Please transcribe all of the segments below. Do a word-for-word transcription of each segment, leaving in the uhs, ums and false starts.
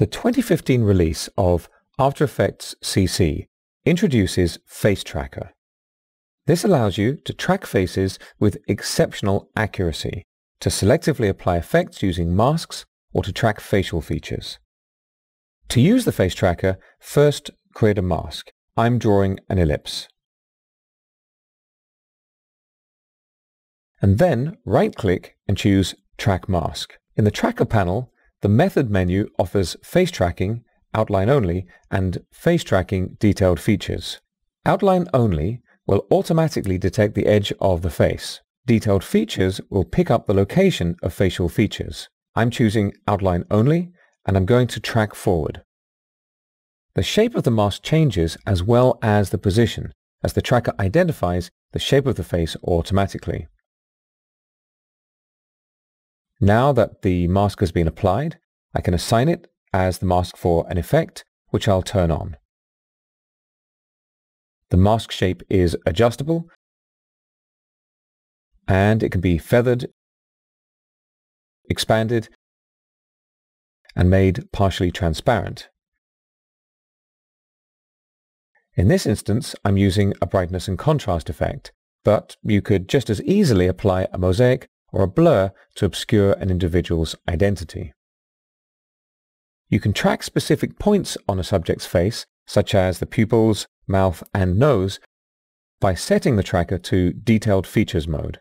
The twenty fifteen release of After Effects C C introduces Face Tracker. This allows you to track faces with exceptional accuracy, to selectively apply effects using masks, or to track facial features. To use the Face Tracker, first create a mask. I'm drawing an ellipse. And then right-click and choose Track Mask. In the Tracker panel, the Method menu offers Face Tracking, Outline Only, and Face Tracking Detailed Features. Outline Only will automatically detect the edge of the face. Detailed Features will pick up the location of facial features. I'm choosing Outline Only, and I'm going to track forward. The shape of the mask changes as well as the position, as the tracker identifies the shape of the face automatically. Now that the mask has been applied, I can assign it as the mask for an effect, which I'll turn on. The mask shape is adjustable, and it can be feathered, expanded, and made partially transparent. In this instance, I'm using a brightness and contrast effect, but you could just as easily apply a mosaic or a blur to obscure an individual's identity. You can track specific points on a subject's face, such as the pupils, mouth, and nose, by setting the tracker to Detailed Features mode.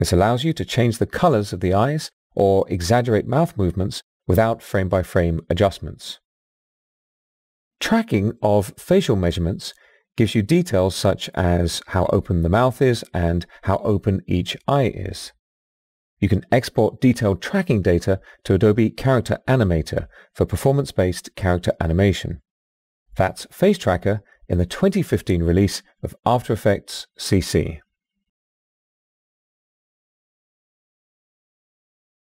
This allows you to change the colors of the eyes or exaggerate mouth movements without frame-by-frame adjustments. Tracking of facial measurements gives you details such as how open the mouth is and how open each eye is. You can export detailed tracking data to Adobe Character Animator for performance-based character animation. That's Face Tracker in the twenty fifteen release of After Effects C C.